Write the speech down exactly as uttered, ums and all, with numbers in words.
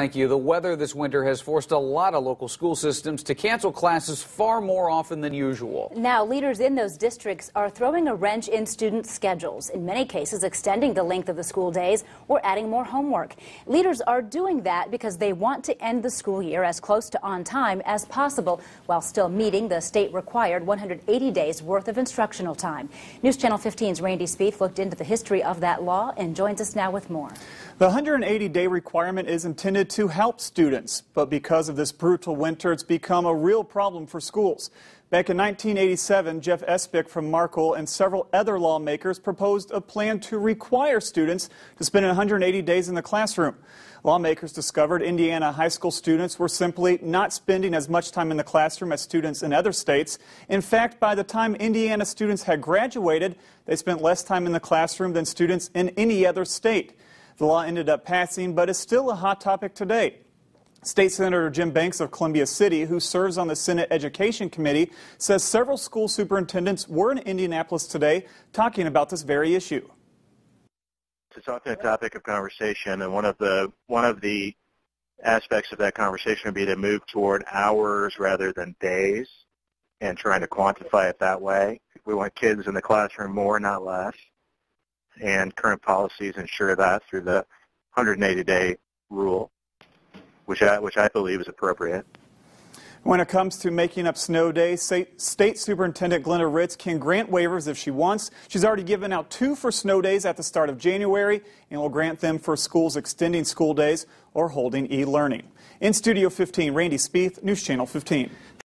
Thank you. The weather this winter has forced a lot of local school systems to cancel classes far more often than usual. Now, leaders in those districts are throwing a wrench in students' schedules, in many cases extending the length of the school days or adding more homework. Leaders are doing that because they want to end the school year as close to on time as possible while still meeting the state-required one hundred eighty days worth of instructional time. News Channel fifteen's Randy Spieth looked into the history of that law and joins us now with more. The one hundred eighty day requirement is intended to help students, but because of this brutal winter, it's become a real problem for schools. Back in nineteen eighty-seven, Jeff Espick from Markle and several other lawmakers proposed a plan to require students to spend one hundred eighty days in the classroom. Lawmakers discovered Indiana high school students were simply not spending as much time in the classroom as students in other states. In fact, by the time Indiana students had graduated, they spent less time in the classroom than students in any other state. The law ended up passing, but is still a hot topic today. State Senator Jim Banks of Columbia City, who serves on the Senate Education Committee, says several school superintendents were in Indianapolis today talking about this very issue. It's often a topic of conversation, and one of the one of the aspects of that conversation would be to move toward hours rather than days and trying to quantify it that way. We want kids in the classroom more, not less. And current policies ensure that through the one hundred eighty day rule, which I, which I believe is appropriate. When it comes to making up snow days, State Superintendent Glenda Ritz can grant waivers if she wants. She's already given out two for snow days at the start of January and will grant them for schools extending school days or holding e-learning. In Studio fifteen, Randy Spieth, News Channel fifteen.